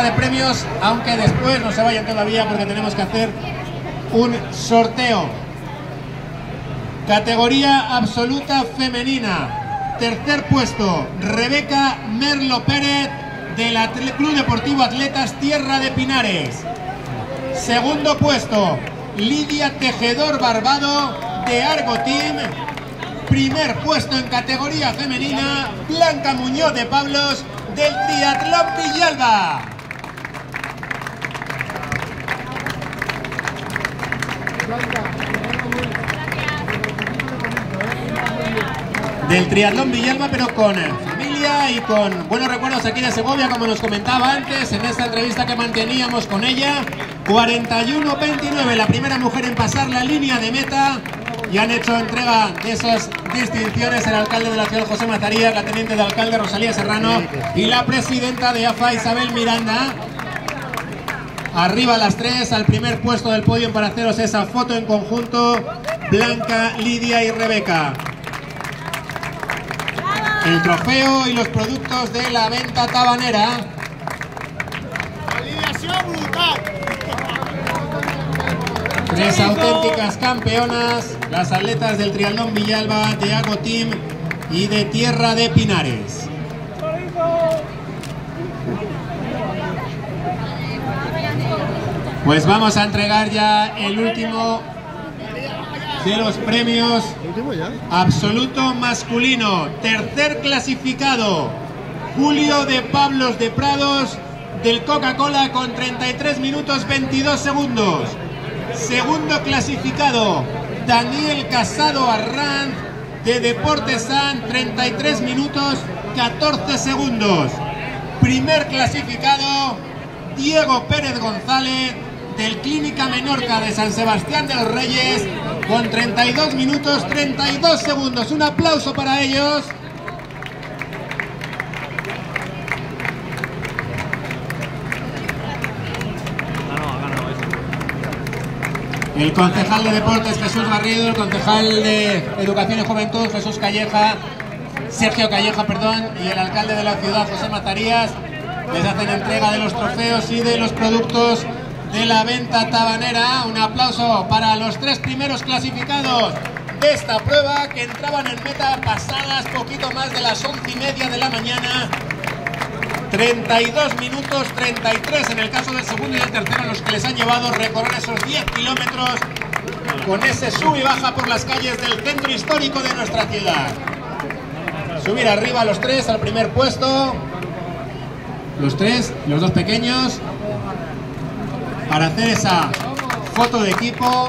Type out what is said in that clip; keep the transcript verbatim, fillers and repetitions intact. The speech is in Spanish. De premios, aunque después no se vayan todavía porque tenemos que hacer un sorteo. Categoría absoluta femenina, tercer puesto, Rebeca Merlo Pérez del Atle- Club Deportivo Atletas Tierra de Pinares. Segundo puesto, Lidia Tejedor Barbado de Argo Team. Primer puesto en categoría femenina, Blanca Muñoz de Pablos del Triatlón Villalba. Del Triatlón Villalba, pero con familia y con buenos recuerdos aquí de Segovia, como nos comentaba antes en esta entrevista que manteníamos con ella. Cuarenta y uno veintinueve, la primera mujer en pasar la línea de meta, y han hecho entrega de esas distinciones el alcalde de la ciudad, José Mataría, la teniente de alcalde, Rosalía Serrano, y la presidenta de A F A, Isabel Miranda. Arriba las tres, al primer puesto del podio para haceros esa foto en conjunto, Blanca, Lidia y Rebeca. El trofeo y los productos de la venta tabanera. ¡Alineación brutal! Tres auténticas campeonas, las atletas del Triatlón Villalba, de Argo Team y de Tierra de Pinares. Pues vamos a entregar ya el último de los premios absoluto masculino. Tercer clasificado, Julio de Pablos de Prados del Coca-Cola con treinta y tres minutos veintidós segundos. Segundo clasificado, Daniel Casado Arranz de Deportes San, treinta y tres minutos catorce segundos. Primer clasificado, Diego Pérez González del Clínica Menorca de San Sebastián de los Reyes con treinta y dos minutos treinta y dos segundos. Un aplauso para ellos. El concejal de Deportes, Jesús Barrido, el concejal de Educación y Juventud, Jesús Calleja, Sergio Calleja, perdón, y el alcalde de la ciudad, José Matarías, les hacen entrega de los trofeos y de los productos de la venta tabanera. Un aplauso para los tres primeros clasificados de esta prueba, que entraban en meta pasadas poquito más de las once y media de la mañana. treinta y dos minutos treinta y tres en el caso del segundo y del tercero, los que les han llevado a recorrer esos diez kilómetros con ese sub y baja por las calles del centro histórico de nuestra ciudad. Subir arriba a los tres al primer puesto, los tres, los dos pequeños, para hacer esa foto de equipo.